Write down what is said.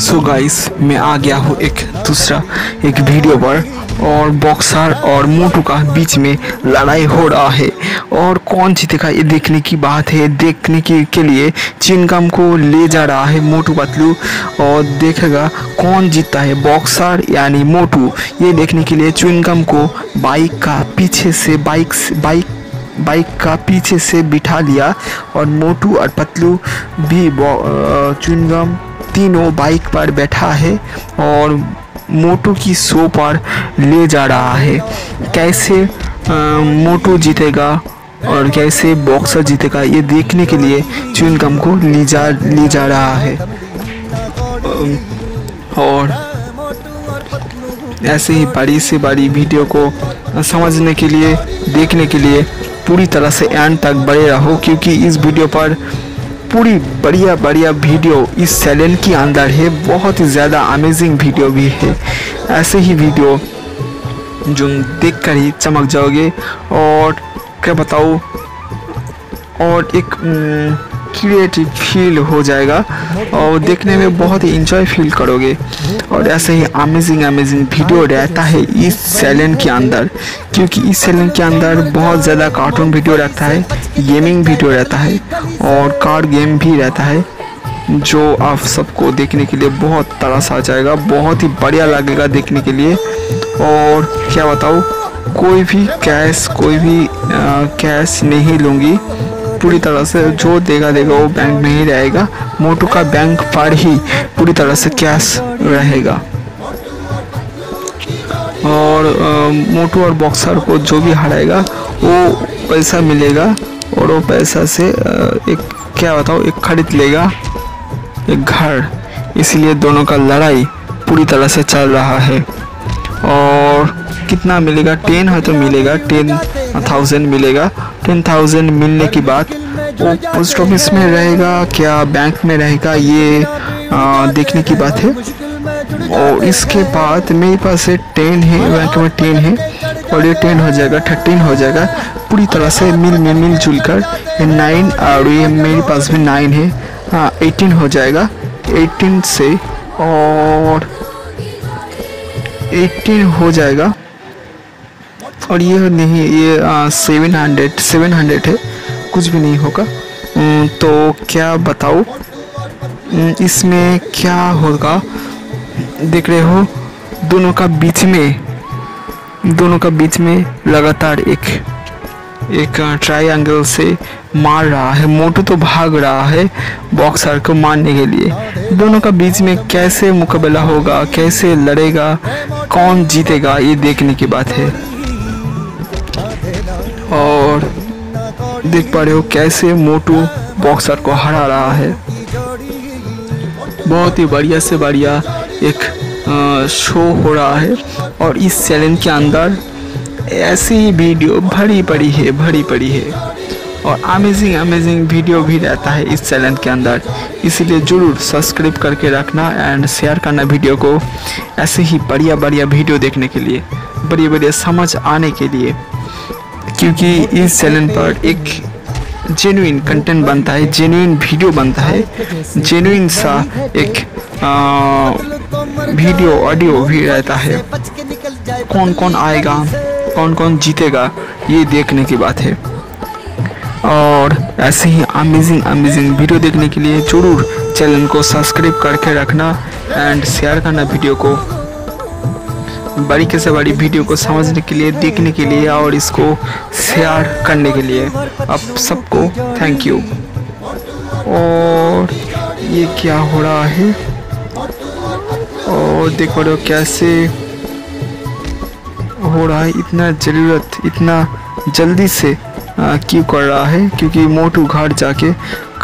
So guys मैं आ गया हूँ एक दूसरा वीडियो पर और बॉक्सर और मोटू का बीच में लड़ाई हो रहा है और कौन जीतेगा ये देखने की बात है। देखने के लिए चिंगम को ले जा रहा है मोटू पतलू और देखेगा कौन जीतता है, बॉक्सर यानी मोटू। ये देखने के लिए चिंगम को बाइक का पीछे से बिठा लिया और मोटू और पतलू भी चिंगम तीनों बाइक पर बैठा है और मोटू की शो पर ले जा रहा है। कैसे मोटू जीतेगा और कैसे बॉक्सर जीतेगा ये देखने के लिए चिंगम को ले जा रहा है और ऐसे ही बड़ी से बड़ी वीडियो को समझने के लिए देखने के लिए पूरी तरह से एंड तक बने रहो, क्योंकि इस वीडियो पर पूरी बढ़िया बढ़िया वीडियो इस चैनल के अंदर है। बहुत ही ज़्यादा अमेजिंग वीडियो भी है, ऐसे ही वीडियो जो देखकर ही चमक जाओगे। और क्या बताओ, और एक क्रिएटिव फील हो जाएगा और देखने में बहुत ही इंजॉय फील करोगे। और ऐसे ही अमेजिंग वीडियो रहता है इस चैनल के अंदर, क्योंकि इस चैनल के अंदर बहुत ज़्यादा कार्टून वीडियो रहता है, गेमिंग वीडियो रहता है और कार्ड गेम भी रहता है, जो आप सबको देखने के लिए बहुत तरस आ जाएगा, बहुत ही बढ़िया लगेगा देखने के लिए। और क्या बताओ, कोई भी कैश नहीं लूँगी, पूरी तरह से जो देगा वो बैंक में ही रहेगा। मोटू का बैंक पर ही पूरी तरह से कैश रहेगा और मोटू और बॉक्सर को जो भी हराएगा वो पैसा मिलेगा और वो पैसा से एक खरीद लेगा एक घर। इसलिए दोनों का लड़ाई पूरी तरह से चल रहा है। और कितना मिलेगा, 10,000 मिलेगा। 10,000 मिलने के बाद वो पोस्ट ऑफिस में रहेगा क्या बैंक में रहेगा ये देखने की बात है। और इसके बाद मेरे पास 10 है, बैंक में 10 है और ये 10 हो जाएगा, 13 हो जाएगा, पूरी तरह से मिल जुल कर 9 और ये मेरे पास भी 9 है, 18 हो जाएगा। 18 से और 18 हो जाएगा और ये नहीं, ये 700 है, कुछ भी नहीं होगा। तो क्या बताओ इसमें क्या होगा, देख रहे हो दोनों का बीच में लगातार एक ट्रायंगल से मार रहा है। मोटू तो भाग रहा है बॉक्सर को मारने के लिए। दोनों का बीच में कैसे मुकाबला होगा, कैसे लड़ेगा, कौन जीतेगा ये देखने की बात है। और देख पा रहे हो कैसे मोटू बॉक्सर को हरा रहा है। बहुत ही बढ़िया से बढ़िया एक शो हो रहा है और इस चैनल के अंदर ऐसी ही वीडियो भरी पड़ी है और अमेजिंग वीडियो भी रहता है इस चैनल के अंदर। इसीलिए ज़रूर सब्सक्राइब करके रखना एंड शेयर करना वीडियो को, ऐसे ही बढ़िया वीडियो देखने के लिए, बढ़िया समझ आने के लिए, क्योंकि इस चैनल पर एक जेन्युइन कंटेंट बनता है, जेन्युइन वीडियो बनता है, जेन्युइन सा एक वीडियो ऑडियो भी रहता है। कौन आएगा, कौन जीतेगा ये देखने की बात है। और ऐसे ही अमेजिंग वीडियो देखने के लिए ज़रूर चैनल को सब्सक्राइब करके रखना एंड शेयर करना वीडियो को। बड़ी से बड़ी वीडियो को समझने के लिए, देखने के लिए और इसको शेयर करने के लिए आप सबको थैंक यू। और ये क्या हो रहा है, और देख पा रहे हो कैसे हो रहा है, इतना जल्दी से क्यों कर रहा है, क्योंकि मोटू घर जाके